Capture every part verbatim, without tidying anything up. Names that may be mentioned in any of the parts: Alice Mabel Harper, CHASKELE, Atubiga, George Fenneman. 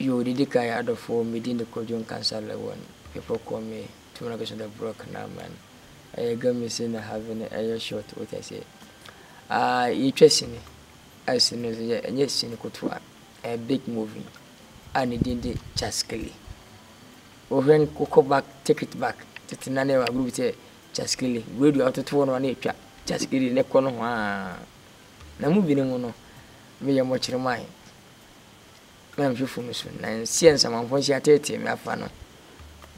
you did kaya ada for within the Korean cancer level. People call me to make sure that broke now man. I got me saying I have an air shot. What I say? Ah, you chasing me? I see no say. I just see no kutoa. A big movie. I needed the CHASKELE. We when go back, take it back. That's none of our group say CHASKELE. We do after two one one pia. CHASKELE ne kono ha. Na movie ne mono. Me ya mochire mai. I'm fearful, Miss. And since I'm unfortunately my father,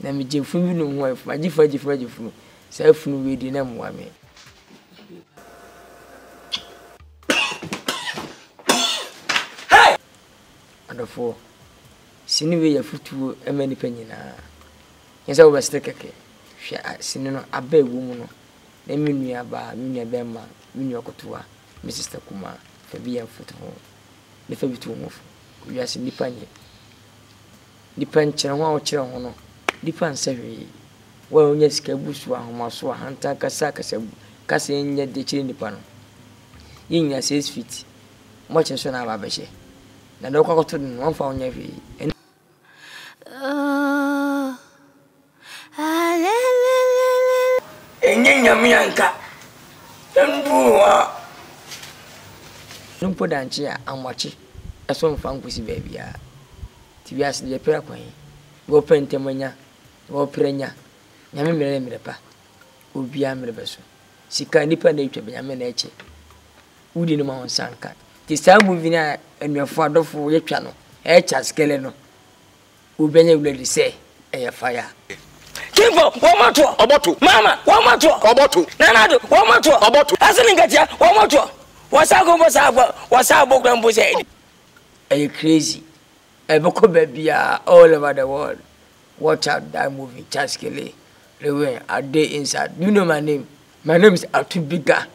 let me give you no wife, my dear, dear, dear, self no way, dear, no woman. Hey! And the four, seeing way your foot to a many penny now. Yes, I was taken. She had seen a bad woman. They mean me about me, a bad man, me, your cotua, Missus Takuma, for being foot home. The family to move. We are in the panic. The punch and one chair on the pansary. Well, yes, Cabuswa, Maswa, Hunter Casacas, Cassin, yet the chain the panel. In your six feet, much as soon as I have a share. The local to one found every. Oh, I don't put down chair and watch it. I saw Fanquisi baby. To be asked the prayer coin. Go paint a mania, go prena, Yamin Repa, Ubiam Rebeso. She can't depend nature, but I mean nature. Udin Mount Sanka. This time moving and your father for your channel. A CHASKELE. Ubene will say, a fire. Kimbo, one more to a bottle. Mama, one more to a bottle. Nanado, one more to a bottle. As an ingatia, one more to. What's our was our was our book and was are crazy? A book baby all over the world. Watch out that movie, CHASKELE. The way a day inside. You know my name. My name is Atubiga.